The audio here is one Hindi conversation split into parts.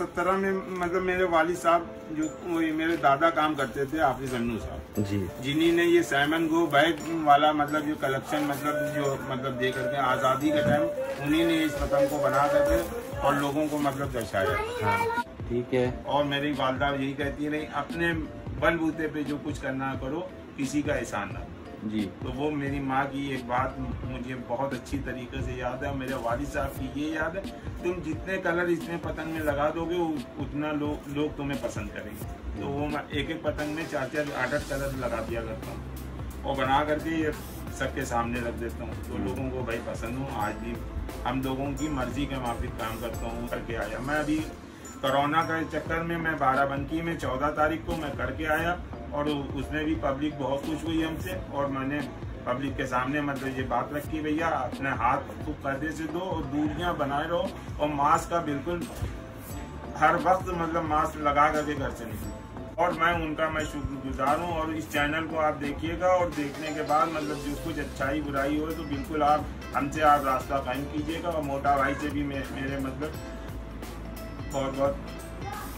1917 में मतलब मेरे वालिद साहब जो मेरे दादा काम करते थे हाफिज अन्नू साहब जी, जिन्हीं ने ये सैमन गो बैग वाला मतलब जो कलेक्शन मतलब दे करके आज़ादी के टाइम उन्हीं ने इस पतंग को बना करके और लोगों को मतलब दर्शाया। ठीक है। और मेरी वालदा यही कहती है नहीं अपने बलबूते पे जो कुछ करना करो, किसी का एहसान ना जी। तो वो मेरी माँ की एक बात मुझे बहुत अच्छी तरीके से याद है, मेरे वालिद साहब की ये याद है, तुम जितने कलर इसमें पतंग में लगा दोगे उतना लोग तुम्हें पसंद करेंगे। तो वो मैं एक एक पतंग में 4-4, 8-8 कलर लगा दिया करता हूँ और बना करके ये सबके सामने रख देता हूँ, तो लोगों को भाई पसंद हो। आज भी हम लोगों की मर्जी के मुताबिक काम करता हूँ, करके आया। मैं अभी कोरोना के चक्कर में मैं बाराबंकी में 14 तारीख को मैं करके आया और उसमें भी पब्लिक बहुत खुश हुई हमसे, और मैंने पब्लिक के सामने मतलब ये बात रखी, भैया अपने हाथ को पर्दे से दो और दूरियां बनाए रहो और मास्क का बिल्कुल हर वक्त मतलब मास्क लगा करके घर से निकलो। और मैं उनका मैं शुक्रगुजार हूँ। और इस चैनल को आप देखिएगा और देखने के बाद मतलब जो कुछ अच्छाई बुराई हो तो बिल्कुल आप हमसे आप रास्ता कायम कीजिएगा। और मोटा भाई से भी मेरे मतलब बहुत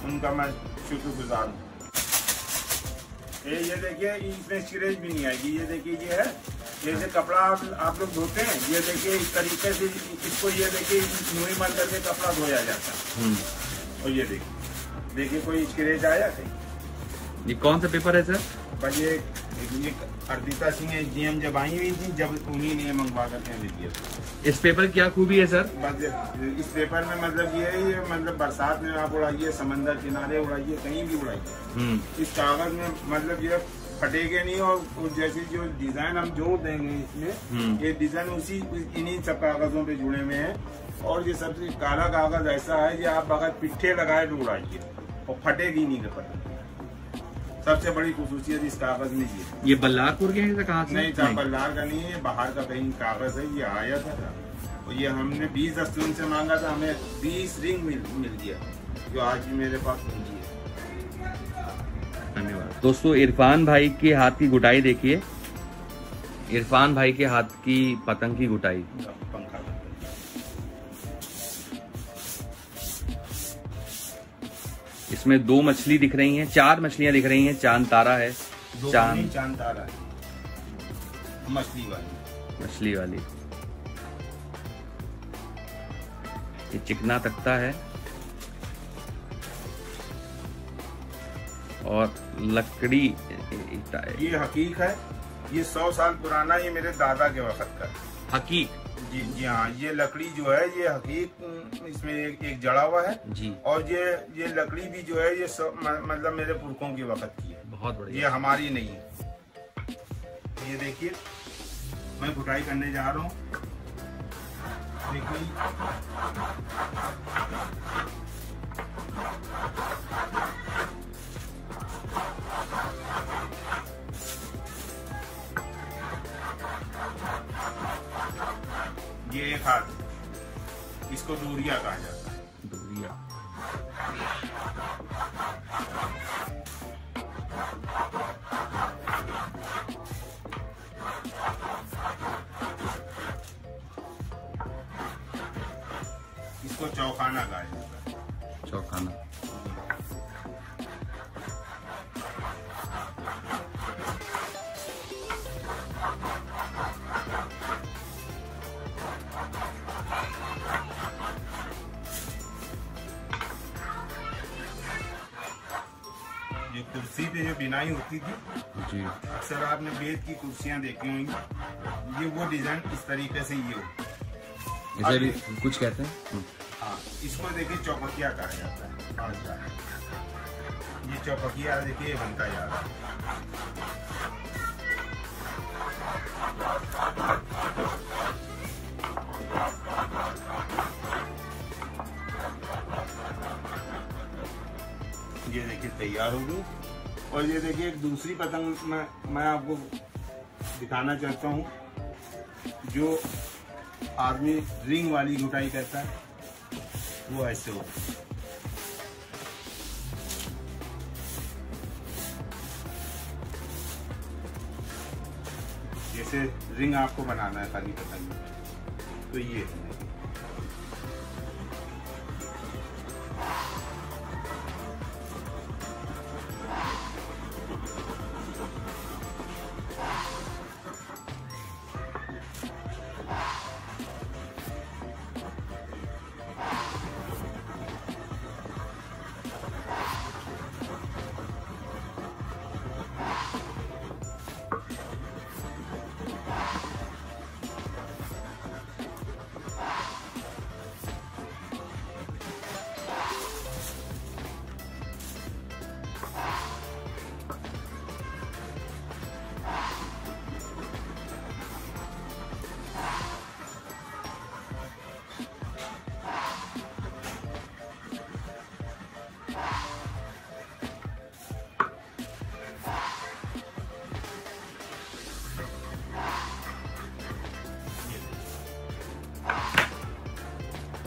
उनका मैं शुक्रगुजार हूँ। ये देखिए इसमें स्क्रैच भी नहीं आएगी। ये देखिए ये है, जैसे कपड़ा आप लोग धोते हैं, ये देखिए इस तरीके से इसको ये देखिए नुई मार करके कपड़ा धोया जाता है। और ये देखिए कोई स्क्रैच आया कहीं। ये कौन सा पेपर है सर? भाई ये अर्पिता सिंह GM जब आई हुई थी, जब उन्हीं ने मंगवा करके। इस पेपर क्या खूबी है सर? इस पेपर में मतलब ये है, ये मतलब बरसात में आप उड़ाइए, समंदर किनारे उड़ाइए, कहीं भी उड़ाइए, इस कागज में मतलब ये फटेगे नहीं। और जैसे जो डिजाइन हम जोड़ देंगे इसमें, ये डिजाइन उसी इन्हीं सब कागजों पे जुड़े हुए हैं। और ये सबसे काला कागज ऐसा है कि आप बगैर पिट्ठे लगाए तो उड़ाइए और फटेगी नहीं कपड़ा। सबसे बड़ी खसूसियत इस कागज में ये बल्लारपुर के हैं कहाँ से? नहीं साहब, बल्लार का नहीं है, बाहर का कहीं कागज है। ये आया था और ये हमने 20 अस्तून से मांगा था, हमें 20 रिंग मिल गया जो आज भी मेरे पास पहुंची है। धन्यवाद दोस्तों। इरफान भाई के हाथ की गुटाई देखिए, इरफान भाई के हाथ की पतंग की गुटाई। इसमें 2 मछली दिख रही हैं, 4 मछलियां दिख रही हैं। चांद तारा है, चांद तारा है, मछली वाली। ये चिकना तख्ता है और लकड़ी। ये हकीक है, ये 100 साल पुराना, ये मेरे दादा के वक्त का हकीक जी। जी हाँ, ये लकड़ी जो है ये हकीक, इसमें एक जड़ा हुआ है जी। और ये लकड़ी भी जो है ये मतलब मेरे पुरखों के वक्त की है, बहुत बढ़िया, ये हमारी नहीं है। ये देखिए मैं गुटाई करने जा रहा हूँ, ये एक हाथ, इसको दूरिया कहा जाता है, दूरिया। इसको चौखाना कहा जाता है, चौखाना। कुर्सी पे जो बिनाई होती थी जी, अक्सर आपने बेत की कुर्सियां देखी होंगी, ये वो डिजाइन इस तरीके से ये हो, इसे भी कुछ कहते हैं। हाँ, इसको देखिए चौपकिया कहा जाता है। ये चौपकिया देखिए बनता जा रहा है। ये देखिए तैयार हो गई। और ये देखिए एक दूसरी पतंग मैं आपको दिखाना चाहता हूँ, जो आदमी रिंग वाली गुटाई करता है वो ऐसे हो। जैसे रिंग आपको बनाना है खाली पतंग में, तो ये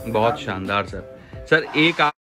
बहुत शानदार सर। सर एक